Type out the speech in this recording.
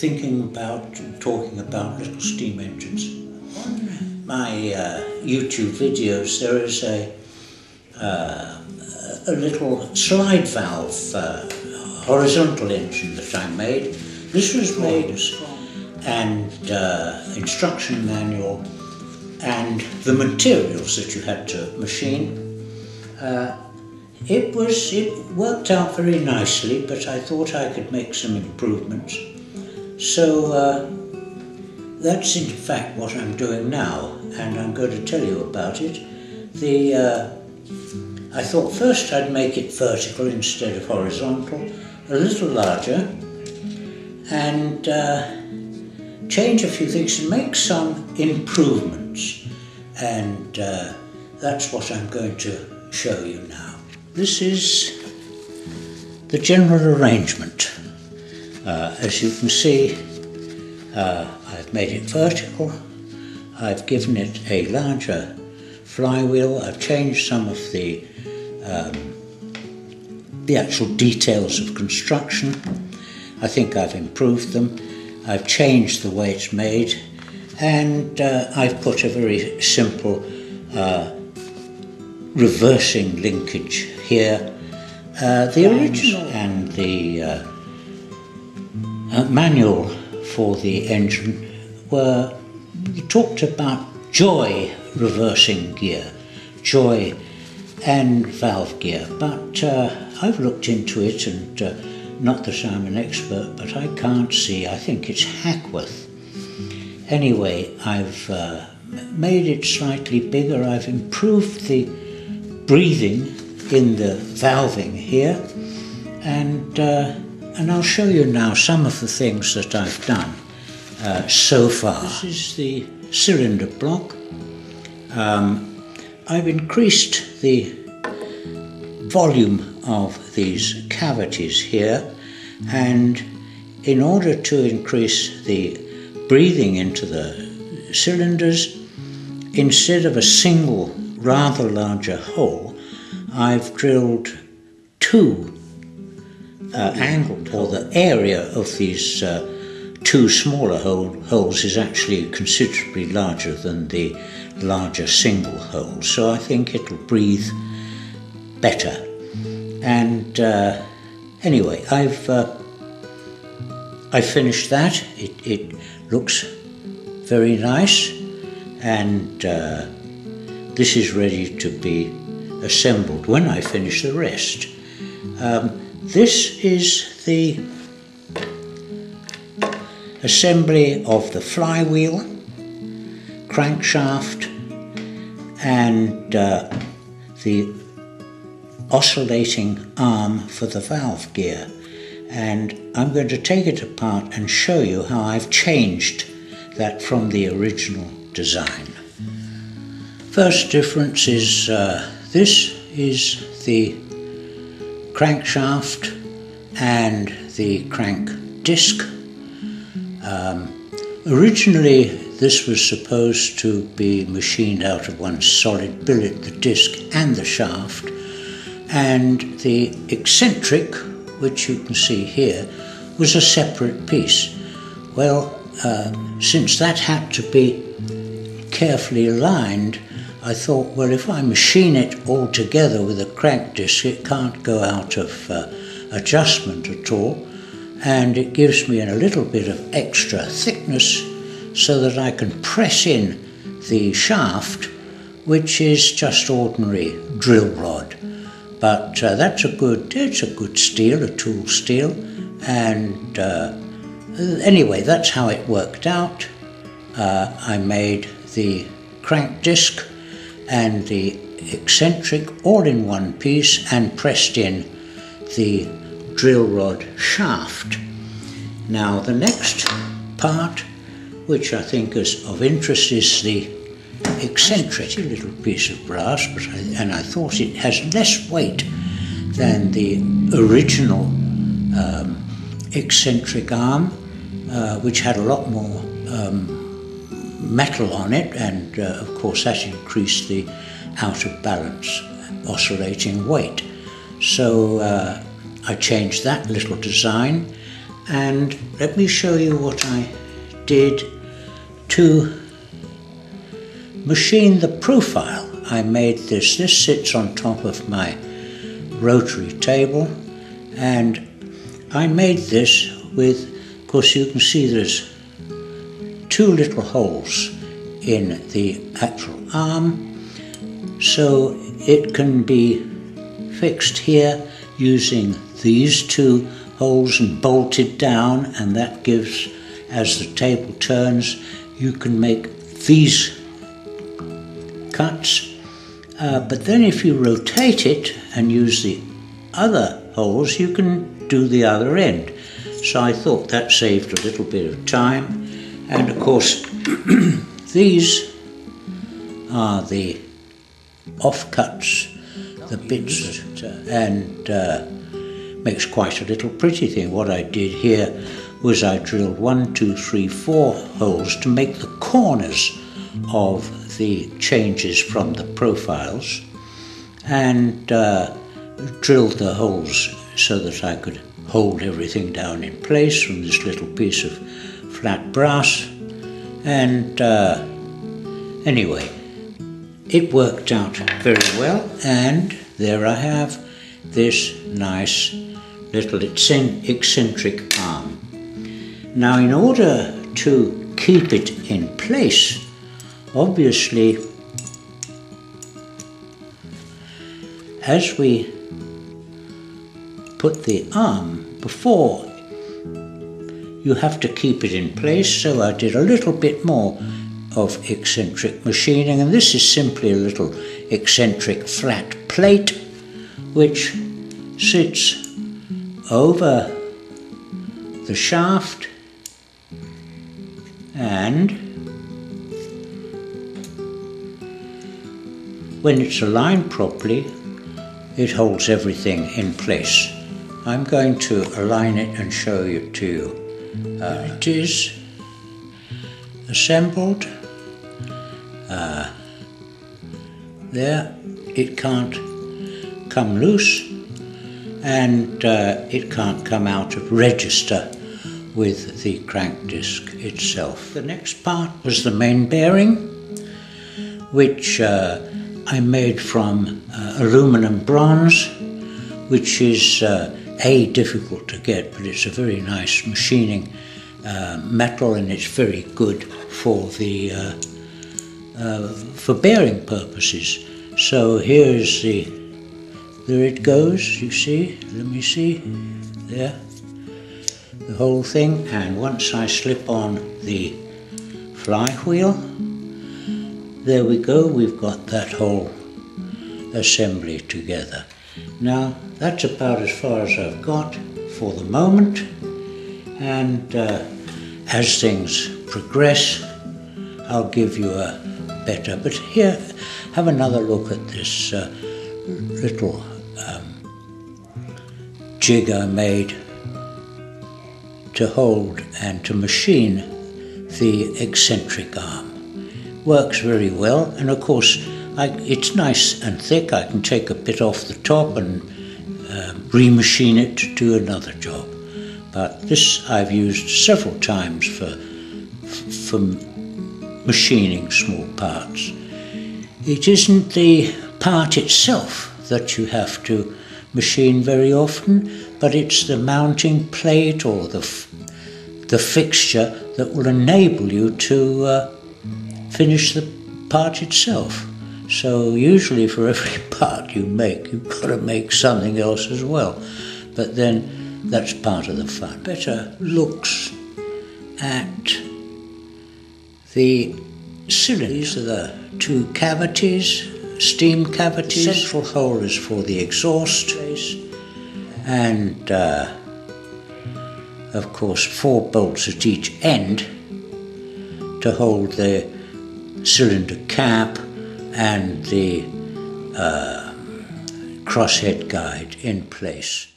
thinking about and talking about little steam engines. My YouTube videos, there is a little slide valve horizontal engine that I made. This was made and instruction manual and the materials that you had to machine. It worked out very nicely, but I thought I could make some improvements. So that's in fact what I'm doing now, and I'm going to tell you about it. I thought first I'd make it vertical instead of horizontal, a little larger, and change a few things and make some improvements. And that's what I'm going to show you now. This is the general arrangement. As you can see, I've made it vertical, I've given it a larger flywheel, I've changed some of the actual details of construction. I think I've improved them, I've changed the way it's made, and I've put a very simple reversing linkage here. The original and the manual for the engine talked about joy reversing gear, joy and valve gear, but I've looked into it, and not that I'm an expert, but I can't see. I think it's Hackworth. Anyway, I've made it slightly bigger. I've improved the breathing in the valving here, and I'll show you now some of the things that I've done so far. This is the cylinder block. I've increased the volume of these cavities here, and in order to increase the breathing into the cylinders, instead of a single rather larger hole, I've drilled two angled holes. The area of these two smaller holes is actually considerably larger than the larger single hole, so I think it'll breathe better. And anyway, I finished that. It looks very nice, and this is ready to be assembled when I finish the rest. This is the assembly of the flywheel, crankshaft, and the oscillating arm for the valve gear. And I'm going to take it apart and show you how I've changed that from the original design. First difference is this is the crankshaft and the crank disc. Originally this was supposed to be machined out of one solid billet, the disc and the shaft, and the eccentric, which you can see here, was a separate piece. Well, since that had to be carefully aligned, I thought, well, if I machine it all together with a crank disc, it can't go out of adjustment at all, and it gives me a little bit of extra thickness so that I can press in the shaft, which is just ordinary drill rod. But it's a good steel, a tool steel, and anyway, that's how it worked out. I made the crank disc and the eccentric all in one piece and pressed in the drill rod shaft. Now the next part, which I think is of interest, is the eccentric, a little piece of brass, but I thought it has less weight than the original eccentric arm, which had a lot more metal on it, and of course that increased the out of balance oscillating weight. So I changed that little design, And let me show you what I did to machine the profile. I made this. This sits on top of my rotary table, and I made this with, of course you can see there's two little holes in the actual arm, so it can be fixed here using these two holes and bolted down, and that gives, as the table turns, you can make these cuts. But then if you rotate it and use the other holes, you can do the other end. So I thought that saved a little bit of time. And of course, these are the offcuts, the bits, and makes quite a little pretty thing. What I did here was I drilled 1, 2, 3, 4 holes to make the corners of the changes from the profiles, and drilled the holes so that I could hold everything down in place from this little piece of flat brass. And anyway, it worked out very well, and there I have this nice little eccentric arm. Now, in order to keep it in place, obviously, as we put the arm before, you have to keep it in place, so I did a little bit more of eccentric machining, and this is simply a little eccentric flat plate which sits over the shaft, and when it's aligned properly, it holds everything in place. I'm going to align it and show it to you. It is assembled. There, it can't come loose, and it can't come out of register with the crank disc itself. The next part was the main bearing, which I made from aluminum bronze, which is difficult to get, but it's a very nice machining metal, and it's very good for the for bearing purposes. So here is the. There it goes, you see, let me see, there, the whole thing. And once I slip on the flywheel, there we go, we've got that whole assembly together. Now, that's about as far as I've got for the moment, and as things progress, I'll give you a better, but here, have another look at this little jig I made to hold and to machine the eccentric arm. Works very well, and of course it's nice and thick. I can take a bit off the top and remachine it to do another job, but this I've used several times for machining small parts. It isn't the part itself that you have to machine very often, but it's the mounting plate or the fixture that will enable you to finish the part itself. So usually for every part you make, you've got to make something else as well, but then that's part of the fun. Better looks at the cylinder. These are the two cavities, steam cavities. The central hole is for the exhaust, and of course 4 bolts at each end to hold the cylinder cap and the crosshead guide in place.